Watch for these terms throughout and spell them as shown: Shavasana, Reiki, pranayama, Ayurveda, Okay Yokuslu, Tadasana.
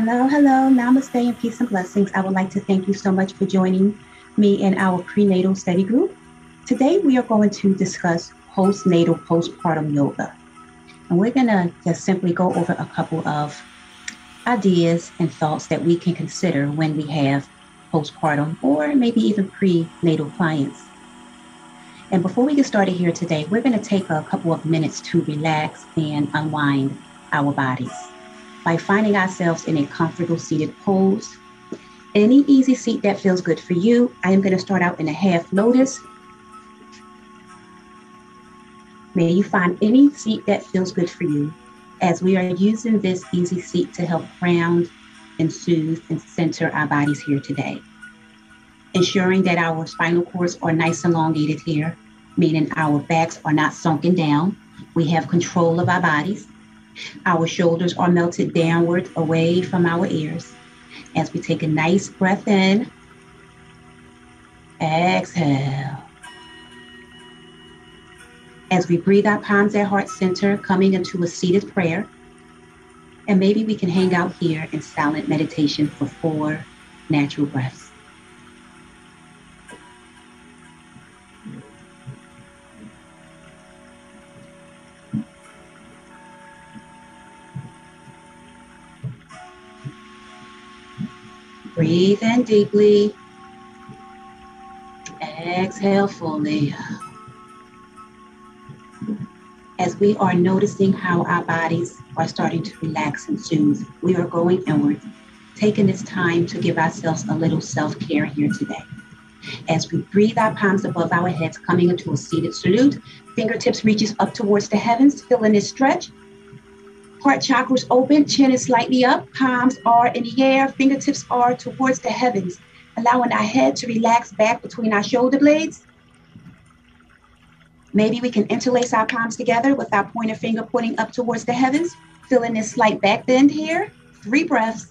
Hello, hello, namaste and peace and blessings. I would like to thank you so much for joining me in our prenatal study group. Today we are going to discuss postnatal postpartum yoga. And we're gonna just simply go over a couple of ideas and thoughts that we can consider when we have postpartum or maybe even prenatal clients. And before we get started here today, we're gonna take a couple of minutes to relax and unwind our bodies by finding ourselves in a comfortable seated pose. Any easy seat that feels good for you. I am going to start out in a half lotus. May you find any seat that feels good for you, as we are using this easy seat to help ground and soothe and center our bodies here today, ensuring that our spinal cords are nice and elongated here, meaning our backs are not sunken down. We have control of our bodies. Our shoulders are melted downward away from our ears as we take a nice breath in. Exhale. As we breathe, our palms at heart center, coming into a seated prayer. And maybe we can hang out here in silent meditation for 4 natural breaths. Breathe in deeply, exhale fully. As we are noticing how our bodies are starting to relax and soothe, we are going inward, taking this time to give ourselves a little self-care here today. As we breathe, our palms above our heads, coming into a seated salute, fingertips reaches up towards the heavens, feeling this stretch. Heart chakras open, chin is slightly up, palms are in the air, fingertips are towards the heavens, allowing our head to relax back between our shoulder blades. Maybe we can interlace our palms together with our pointer finger pointing up towards the heavens, feeling this slight back bend here. 3 breaths.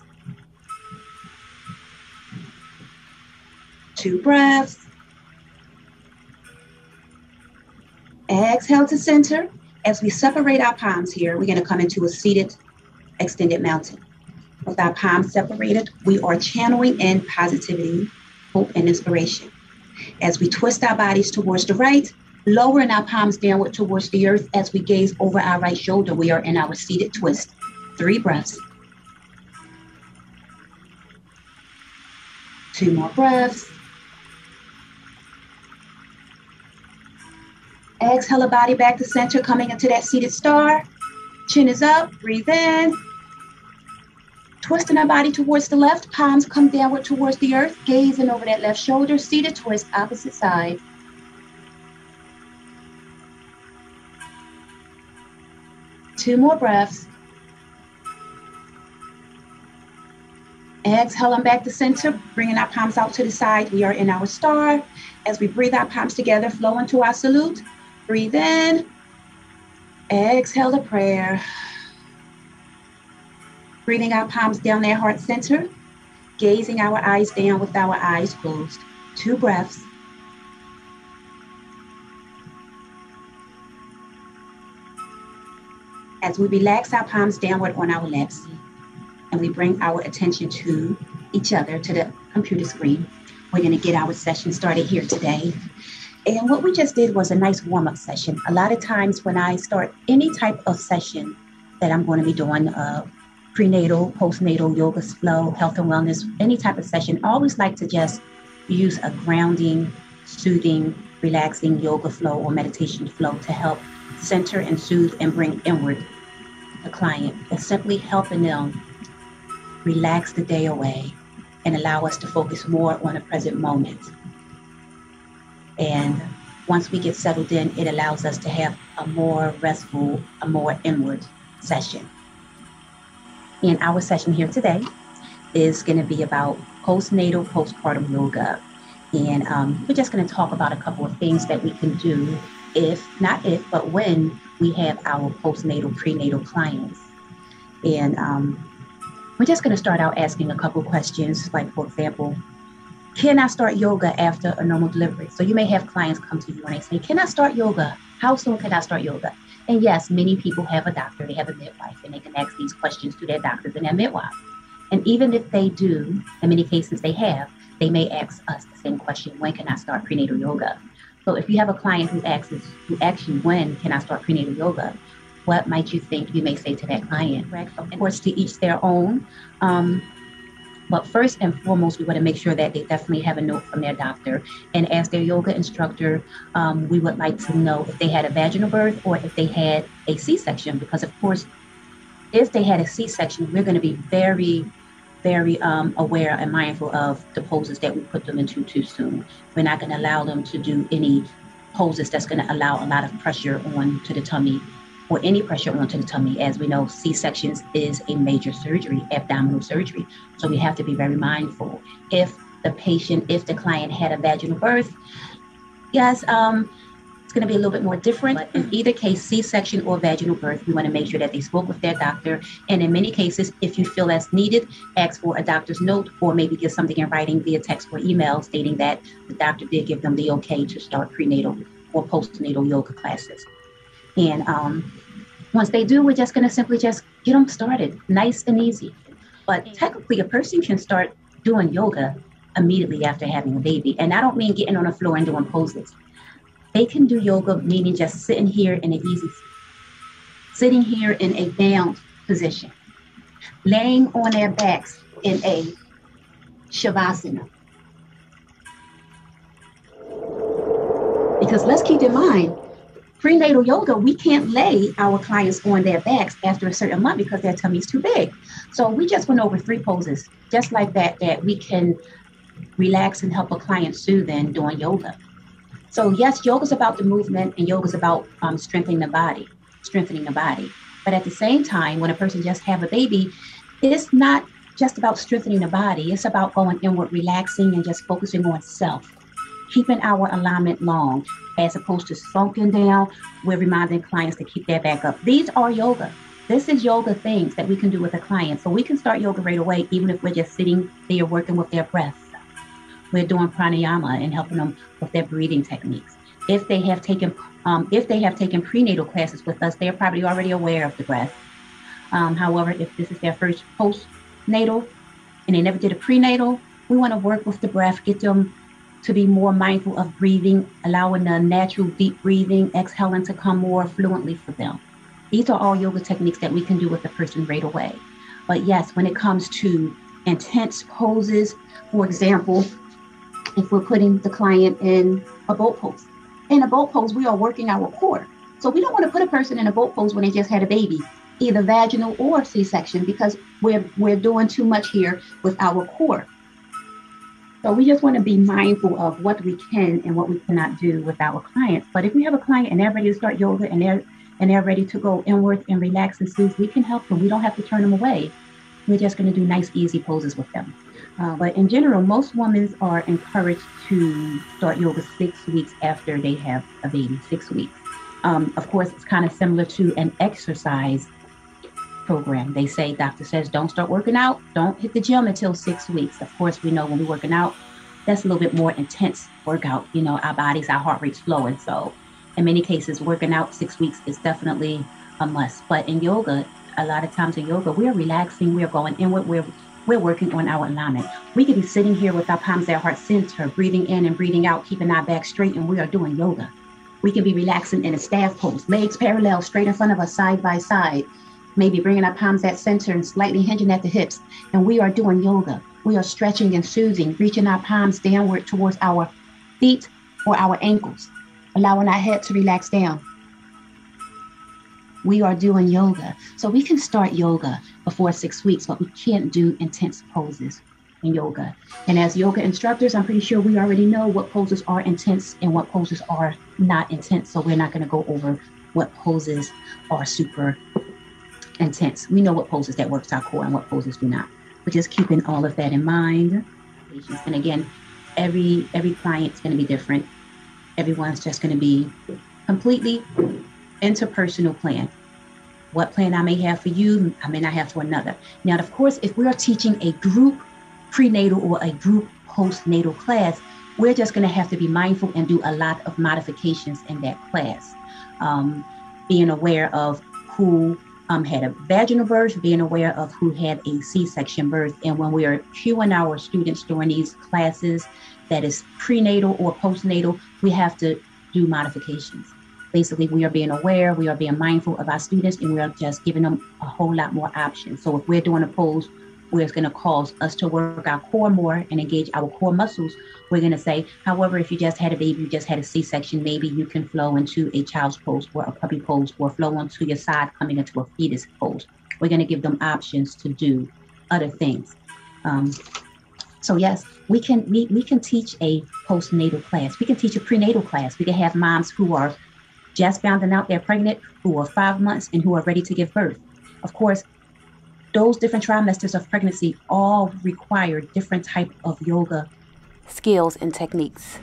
2 breaths. Exhale to center. As we separate our palms here, we're going to come into a seated, extended mountain. With our palms separated, we are channeling in positivity, hope, and inspiration. As we twist our bodies towards the right, lowering our palms downward towards the earth as we gaze over our right shoulder, we are in our seated twist. 3 breaths. 2 more breaths. Exhale the body back to center, coming into that seated star. Chin is up, breathe in. Twisting our body towards the left, palms come downward towards the earth, gazing over that left shoulder, seated twist, opposite side. Two more breaths. Exhaling back to center, bringing our palms out to the side. We are in our star. As we breathe, our palms together, flow into our salute. Breathe in, exhale the prayer. Breathing our palms down their heart center, gazing our eyes down with our eyes closed. 2 breaths. As we relax our palms downward on our laps, and we bring our attention to each other, to the computer screen, we're gonna get our session started here today. And what we just did was a nice warm-up session. A lot of times when I start any type of session that I'm going to be doing, prenatal, postnatal, yoga, flow, health and wellness, any type of session, I always like to just use a grounding, soothing, relaxing yoga flow or meditation flow to help center and soothe and bring inward the client. It's simply helping them relax the day away and allow us to focus more on the present moment. And once we get settled in, it allows us to have a more restful, a more inward session. And our session here today is going to be about postnatal, postpartum yoga. And we're just going to talk about a couple of things that we can do not if, but when we have our postnatal, prenatal clients. And we're just going to start out asking a couple questions, like, for example, can I start yoga after a normal delivery? So you may have clients come to you and they say, can I start yoga? How soon can I start yoga? And yes, many people have a doctor, they have a midwife, and they can ask these questions to their doctors and their midwife. And even if they do, in many cases they have, they may ask us the same question, when can I start prenatal yoga? So if you have a client who asks you, when can I start prenatal yoga? What might you think you may say to that client? Right? Of course, to each their own. But first and foremost, we want to make sure that they definitely have a note from their doctor. And as their yoga instructor, we would like to know if they had a vaginal birth or if they had a C-section. Because of course, if they had a C-section, we're going to be very, very aware and mindful of the poses that we put them into too soon. We're not going to allow them to do any poses that's going to allow a lot of pressure onto the tummy or any pressure onto the tummy. As we know, C-sections is a major surgery, abdominal surgery. So we have to be very mindful. If the client had a vaginal birth, yes, it's going to be a little bit more different. But in either case, C-section or vaginal birth, we want to make sure that they spoke with their doctor. And in many cases, if you feel that's needed, ask for a doctor's note or maybe give something in writing via text or email stating that the doctor did give them the okay to start prenatal or postnatal yoga classes. And once they do, we're just going to simply just get them started nice and easy. But technically, a person can start doing yoga immediately after having a baby. And I don't mean getting on the floor and doing poses. They can do yoga, meaning just sitting here in a bound position, laying on their backs in a shavasana. Because let's keep in mind, prenatal yoga, we can't lay our clients on their backs after a certain month because their tummy's too big. So we just went over 3 poses, just like that we can relax and help a client soothe in doing yoga. So yes, yoga's about the movement and yoga's about strengthening the body. But at the same time, when a person just have a baby, it's not just about strengthening the body. It's about going inward, relaxing, and just focusing on self, keeping our alignment long, as opposed to slunking down. We're reminding clients to keep their back up. These are yoga. This is yoga things that we can do with a client. So we can start yoga right away, even if we're just sitting there working with their breath. We're doing pranayama and helping them with their breathing techniques. If they have taken prenatal classes with us, they are probably already aware of the breath. However, if this is their first postnatal and they never did a prenatal, we want to work with the breath, get them to be more mindful of breathing, allowing the natural deep breathing, exhaling to come more fluently for them. These are all yoga techniques that we can do with the person right away. But yes, when it comes to intense poses, for example, if we're putting the client in a boat pose. In a boat pose, we are working our core. So we don't want to put a person in a boat pose when they just had a baby, either vaginal or C-section, because we're doing too much here with our core. So we just want to be mindful of what we can and what we cannot do with our clients. But if we have a client and they're ready to start yoga and they're ready to go inward and relax and soothe, we can help them. We don't have to turn them away. We're just going to do nice, easy poses with them. But in general, most women are encouraged to start yoga 6 weeks after they have a baby, 6 weeks. Of course, it's kind of similar to an exercise program. They say, doctor says, don't start working out. Don't hit the gym until 6 weeks. Of course, we know when we're working out, that's a little bit more intense workout. You know, our bodies, our heart rate's flowing. So in many cases, working out 6 weeks is definitely a must. But in yoga, a lot of times in yoga, we're relaxing, we're going inward, we're working on our alignment. We could be sitting here with our palms at heart center, breathing in and breathing out, keeping our back straight, and we are doing yoga. We can be relaxing in a staff pose, legs parallel, straight in front of us, side by side, maybe bringing our palms at center and slightly hinging at the hips, and we are doing yoga. We are stretching and soothing, reaching our palms downward towards our feet or our ankles, allowing our head to relax down. We are doing yoga. So we can start yoga before 6 weeks, but we can't do intense poses in yoga. And as yoga instructors, I'm pretty sure we already know what poses are intense and what poses are not intense. So we're not going to go over what poses are super intense. We know what poses that works our core and what poses do not. We're just keeping all of that in mind. And again, every client's going to be different. Everyone's just going to be completely interpersonal plan. What plan I may have for you, I may not have for another. Now, of course, if we are teaching a group prenatal or a group postnatal class, we're just going to have to be mindful and do a lot of modifications in that class. Being aware of who had a vaginal birth, being aware of who had a C-section birth. And when we are cueing our students during these classes, that is prenatal or postnatal, we have to do modifications. Basically, we are being aware, we are being mindful of our students, and we are just giving them a whole lot more options. So if we're doing a pose where it's going to cause us to work our core more and engage our core muscles, we're going to say, however, if you just had a baby, you just had a C-section, maybe you can flow into a child's pose or a puppy pose, or flow onto your side coming into a fetus pose. We're going to give them options to do other things. So yes, we can teach a postnatal class. We can teach a prenatal class. We can have moms who are just finding out they're pregnant, who are 5 months, and who are ready to give birth. Of course, those different trimesters of pregnancy all require different type of yoga skills and techniques.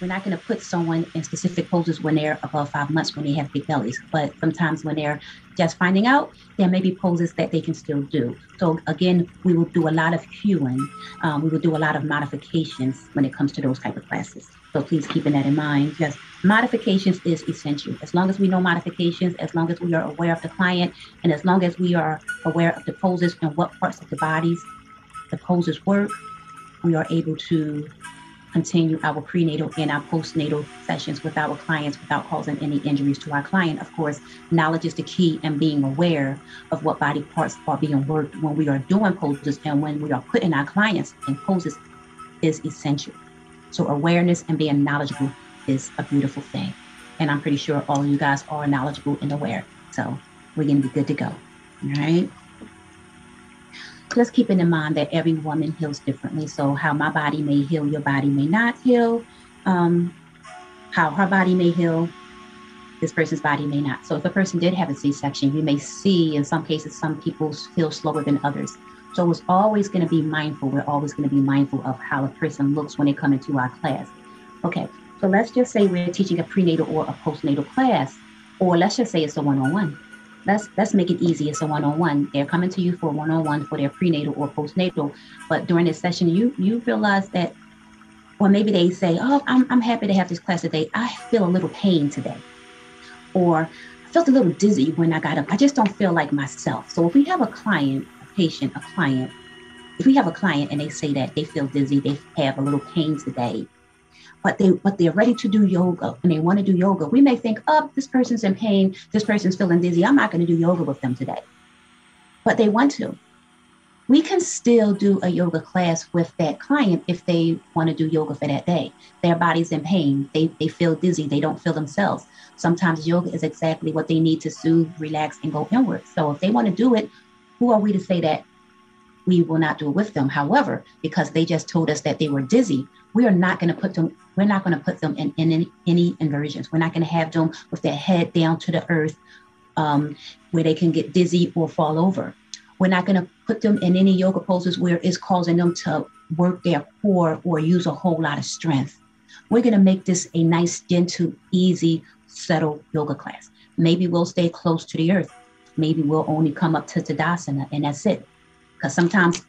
We're not going to put someone in specific poses when they're above 5 months, when they have big bellies, but sometimes when they're just finding out, there may be poses that they can still do. So again, we will do a lot of cueing. We will do a lot of modifications when it comes to those type of classes. So please keeping that in mind. Yes, modifications is essential. As long as we know modifications, as long as we are aware of the client, and as long as we are aware of the poses and what parts of the bodies the poses work, we are able to continue our prenatal and our postnatal sessions with our clients without causing any injuries to our client. Of course, knowledge is the key, and being aware of what body parts are being worked when we are doing poses and when we are putting our clients in poses is essential. So awareness and being knowledgeable is a beautiful thing. And I'm pretty sure all you guys are knowledgeable and aware. So we're going to be good to go. All right. Just keeping in mind that every woman heals differently. So how my body may heal, your body may not heal. How her body may heal, this person's body may not. So if a person did have a C-section, you may see in some cases, some people heal slower than others. So it's always going to be mindful. We're always going to be mindful of how a person looks when they come into our class. Okay, so let's just say we're teaching a prenatal or a postnatal class, or let's just say it's a one-on-one. Let's make it easy. It's a one-on-one. They're coming to you for one-on-one for their prenatal or postnatal. But during this session, you realize that, or maybe they say, oh, I'm happy to have this class today. I feel a little pain today. Or I felt a little dizzy when I got up. I just don't feel like myself. So if we have a client, a patient, a client, if we have a client and they say that they feel dizzy, they have a little pain today, but they're ready to do yoga and they want to do yoga, we may think, oh, this person's in pain, this person's feeling dizzy, I'm not going to do yoga with them today. But they want to. We can still do a yoga class with that client if they want to do yoga for that day. Their body's in pain. They feel dizzy. They don't feel themselves. Sometimes yoga is exactly what they need to soothe, relax, and go inward. So if they want to do it, who are we to say that we will not do it with them? However, because they just told us that they were dizzy, we are not going to put them, we're not going to put them in any inversions. We're not going to have them with their head down to the earth where they can get dizzy or fall over. We're not going to put them in any yoga poses where it's causing them to work their core or use a whole lot of strength. We're going to make this a nice, gentle, easy, subtle yoga class. Maybe we'll stay close to the earth. Maybe we'll only come up to Tadasana and that's it. Because sometimes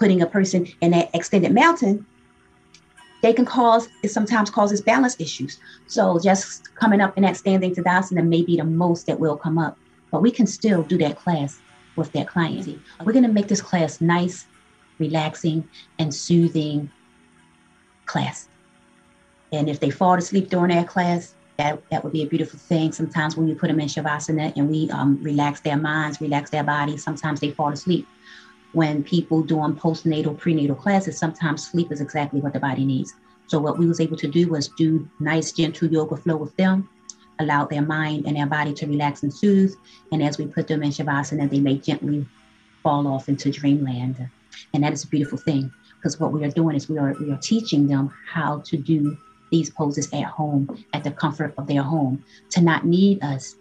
putting a person in that extended mountain, they can cause, it sometimes causes balance issues. So just coming up in that standing Tadasana may be the most that will come up, but we can still do that class with that client. We're going to make this class nice, relaxing, and soothing class. And if they fall asleep during that class, that would be a beautiful thing. Sometimes when we put them in Shavasana and we relax their minds, relax their bodies, sometimes they fall asleep. When people doing postnatal, prenatal classes, sometimes sleep is exactly what the body needs. So what we was able to do was do nice, gentle yoga flow with them, allow their mind and their body to relax and soothe. And as we put them in Shavasana, they may gently fall off into dreamland. And that is a beautiful thing, because what we are doing is we are teaching them how to do these poses at home, at the comfort of their home, to not need us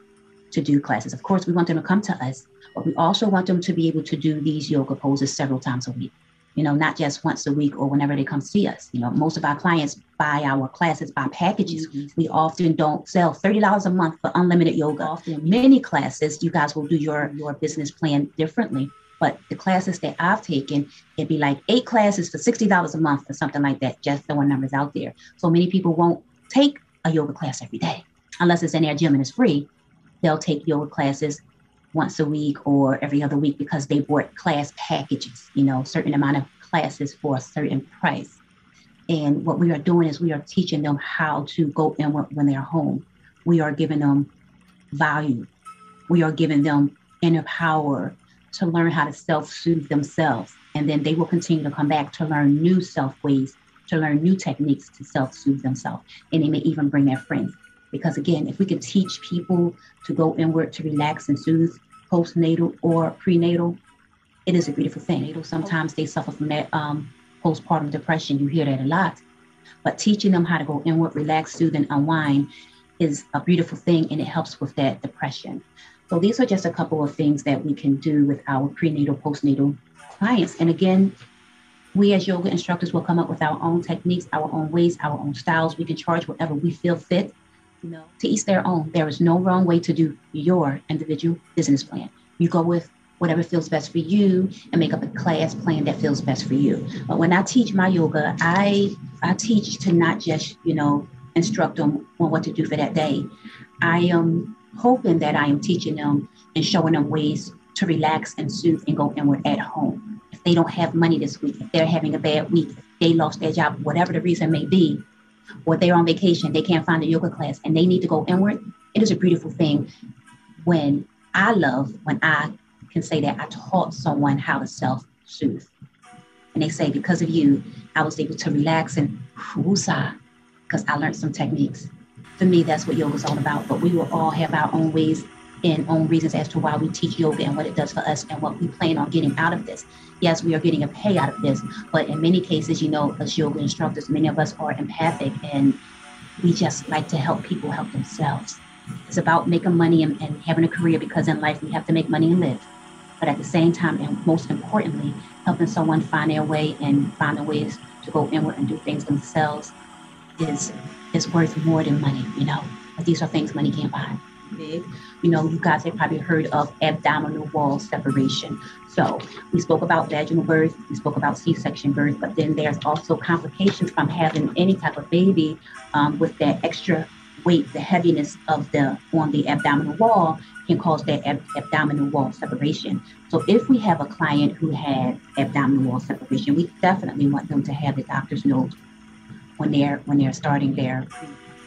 to do classes. Of course, we want them to come to us, but we also want them to be able to do these yoga poses several times a week, you know, not just once a week or whenever they come see us. You know, most of our clients buy our classes by packages. Mm-hmm. We often don't sell $30 a month for unlimited yoga. Often many classes, you guys will do your business plan differently, but the classes that I've taken, it'd be like 8 classes for $60 a month or something like that, just throwing numbers out there. So many people won't take a yoga class every day, unless it's in their gym and it's free. They'll take yoga classes once a week or every other week because they bought class packages, you know, certain amount of classes for a certain price. And what we are doing is we are teaching them how to go in when they are home. We are giving them value. We are giving them inner power to learn how to self-soothe themselves. And then they will continue to come back to learn new self ways, to learn new techniques to self-soothe themselves. And they may even bring their friends. Because again, if we can teach people to go inward, to relax and soothe postnatal or prenatal, it is a beautiful thing. Sometimes they suffer from that postpartum depression. You hear that a lot. But teaching them how to go inward, relax, soothe, and unwind is a beautiful thing, and it helps with that depression. So these are just a couple of things that we can do with our prenatal, postnatal clients. And again, we as yoga instructors will come up with our own techniques, our own ways, our own styles. We can charge whatever we feel fit. No. To each their own. There is no wrong way to do your individual business plan. You go with whatever feels best for you and make up a class plan that feels best for you. But when I teach my yoga, I teach to not just, you know, instruct them on what to do for that day. I am hoping that I am teaching them and showing them ways to relax and soothe and go inward at home. If they don't have money this week, if they're having a bad week, if they lost their job, whatever the reason may be, or they're on vacation, they can't find a yoga class and they need to go inward. It is a beautiful thing when I love, when I can say that I taught someone how to self-soothe. And they say, because of you, I was able to relax and woosah, because I learned some techniques. For me, that's what yoga is all about. But we will all have our own ways and own reasons as to why we teach yoga and what it does for us and what we plan on getting out of this. Yes, we are getting a pay out of this, but in many cases, you know, as yoga instructors, many of us are empathic and we just like to help people help themselves. It's about making money and having a career, because in life we have to make money and live. But at the same time, and most importantly, helping someone find their way and find the ways to go inward and do things themselves is worth more than money, you know. But these are things money can't buy. You know, you guys have probably heard of abdominal wall separation. So we spoke about vaginal birth, we spoke about C-section birth, but then there's also complications from having any type of baby with that extra weight. The heaviness of on the abdominal wall can cause that abdominal wall separation. So if we have a client who had abdominal wall separation, we definitely want them to have the doctor's note when they're starting their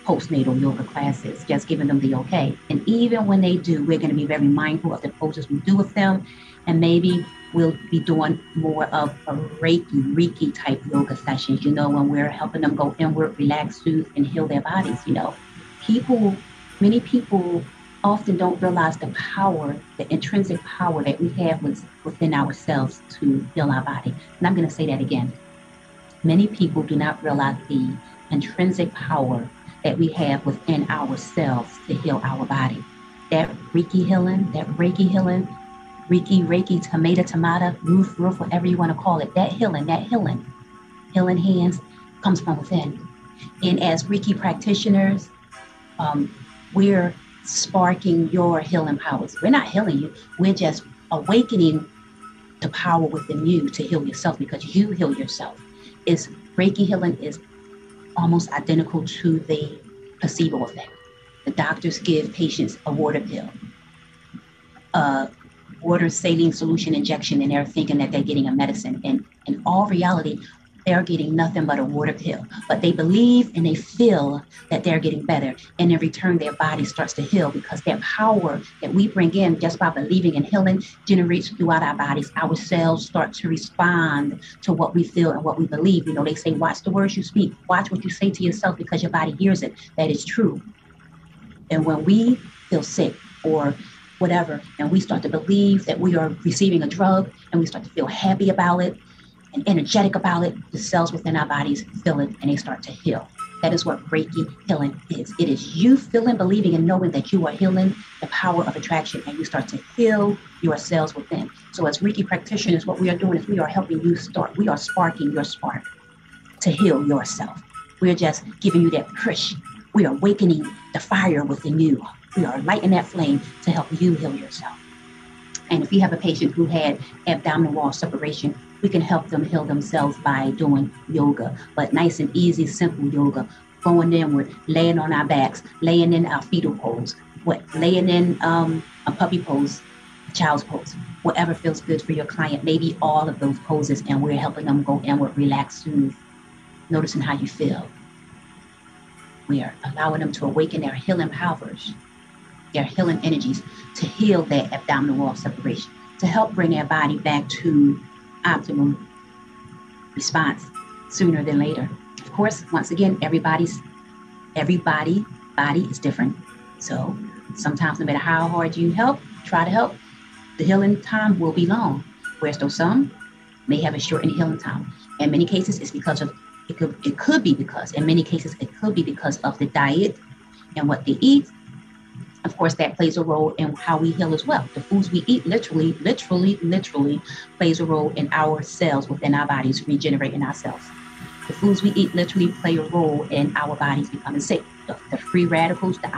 postnatal yoga classes, just giving them the okay. And even when they do, we're going to be very mindful of the poses we do with them. And maybe we'll be doing more of a Reiki type yoga sessions, you know, when we're helping them go inward, relax, soothe, and heal their bodies. You know, many people often don't realize the power, the intrinsic power that we have within ourselves to heal our body. And I'm going to say that again. Many people do not realize the intrinsic power that we have within ourselves to heal our body. That Reiki healing, Reiki, tomato, roof, whatever you want to call it, that healing hands comes from within. And as Reiki practitioners, we're sparking your healing powers. We're not healing you, we're just awakening the power within you to heal yourself, because you heal yourself. Reiki healing is almost identical to the placebo effect. The doctors give patients a water pill, a water saline solution injection, and they're thinking that they're getting a medicine. And in all reality, they're getting nothing but a water pill. But they believe and they feel that they're getting better. And in return, their body starts to heal, because that power that we bring in just by believing and healing generates throughout our bodies. Our cells start to respond to what we feel and what we believe. You know, they say, watch the words you speak. Watch what you say to yourself, because your body hears it. That is true. And when we feel sick or whatever, and we start to believe that we are receiving a drug and we start to feel happy about it, energetic about it, the cells within our bodies feel it and they start to heal. That is what Reiki healing is. It is you feeling, believing, and knowing that you are healing the power of attraction, and you start to heal your cells within. So as Reiki practitioners, what we are doing is we are helping you start. We are sparking your spark to heal yourself. We are just giving you that push. We are awakening the fire within you. We are lighting that flame to help you heal yourself. And if you have a patient who had abdominal wall separation, we can help them heal themselves by doing yoga, but nice and easy, simple yoga, going inward, laying on our backs, laying in our fetal pose, laying in a puppy pose, child's pose, whatever feels good for your client, maybe all of those poses, and we're helping them go inward, relax, soothe, noticing how you feel. We are allowing them to awaken their healing powers, their healing energies, to heal that abdominal wall separation, to help bring their body back to optimum response sooner than later. Of course, once again, everybody's body is different. So sometimes, no matter how hard you try to help, the healing time will be long, whereas though some may have a shortened healing time. In many cases, it's because of, it could be because of the diet and what they eat. Of course, that plays a role in how we heal as well. The foods we eat literally plays a role in our cells within our bodies, regenerating ourselves. The foods we eat literally play a role in our bodies becoming sick. The free radicals, the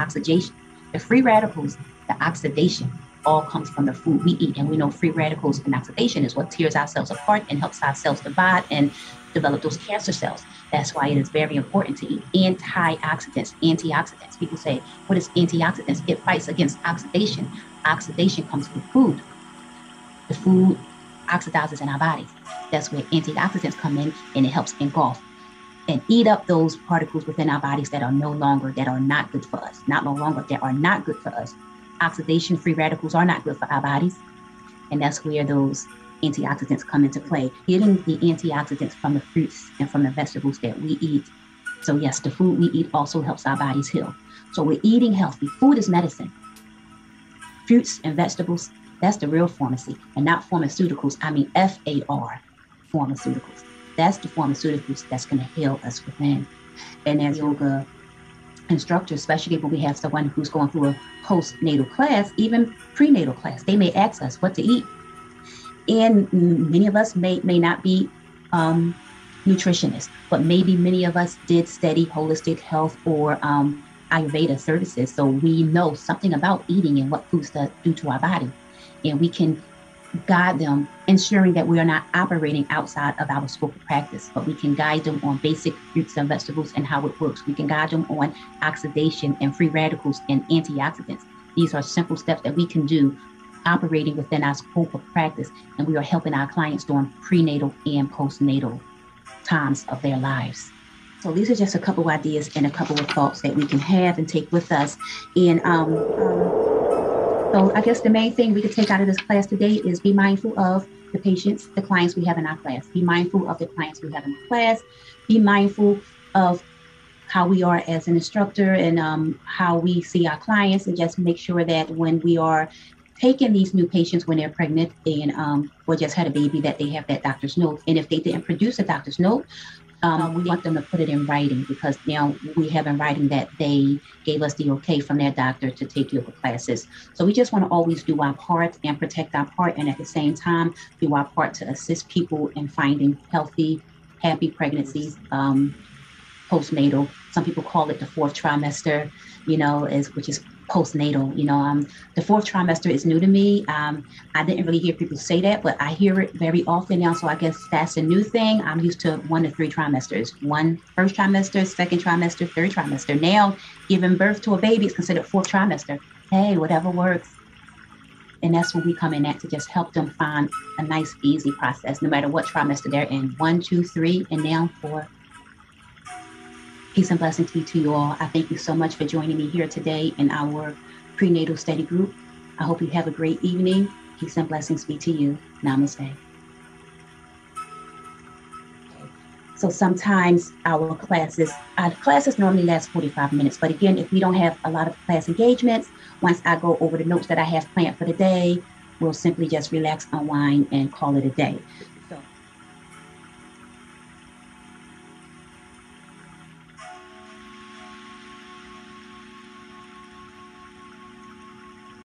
oxidation all comes from the food we eat. And we know free radicals and oxidation is what tears our cells apart and helps our cells divide and develop those cancer cells. That's why it is very important to eat antioxidants. People say, what is antioxidants? It fights against oxidation. Oxidation comes from food. The food oxidizes in our bodies. That's where antioxidants come in, and it helps engulf and eat up those particles within our bodies that are not good for us. Oxidation, free radicals are not good for our bodies. And that's where those antioxidants come into play, getting the antioxidants from the fruits and from the vegetables that we eat. So yes, the food we eat also helps our bodies heal. So we're eating healthy. Food is medicine. Fruits and vegetables, that's the real pharmacy, and not pharmaceuticals. I mean, FAR, pharmaceuticals. That's the pharmaceuticals that's going to heal us within. And as yoga instructors, especially when we have someone who's going through a postnatal class, even prenatal class, they may ask us what to eat. And many of us may not be nutritionists, but maybe many of us did study holistic health or Ayurveda services. So we know something about eating and what foods do to our body. And we can guide them, ensuring that we are not operating outside of our scope of practice, but we can guide them on basic fruits and vegetables and how it works. We can guide them on oxidation and free radicals and antioxidants. These are simple steps that we can do operating within our scope of practice, and we are helping our clients during prenatal and postnatal times of their lives. So these are just a couple of ideas and a couple of thoughts that we can have and take with us. And so I guess the main thing we could take out of this class today is be mindful of the patients, the clients we have in our class. Be mindful of the clients we have in our class. Be mindful of how we are as an instructor and how we see our clients, and just make sure that when we are taking these new patients, when they're pregnant and or just had a baby, that they have that doctor's note. And if they didn't produce a doctor's note, we want them to put it in writing, because now we have in writing that they gave us the okay from their doctor to take yoga classes. So we just want to always do our part and protect our part, and at the same time do our part to assist people in finding healthy, happy pregnancies, postnatal. Some people call it the fourth trimester, which is postnatal. The fourth trimester is new to me. I didn't really hear people say that, but I hear it very often now. So I guess that's a new thing. I'm used to 1 to 3 trimesters. First trimester, second trimester, third trimester. Now, giving birth to a baby is considered fourth trimester. Hey, whatever works. And that's when we come in at to just help them find a nice, easy process, no matter what trimester they're in. 1, 2, 3, and now 4. Peace and blessings be to you all. I thank you so much for joining me here today in our prenatal study group. I hope you have a great evening. Peace and blessings be to you. Namaste. So sometimes our classes normally last 45 minutes. But again, if we don't have a lot of class engagements, once I go over the notes that I have planned for the day, we'll simply just relax, unwind, and call it a day.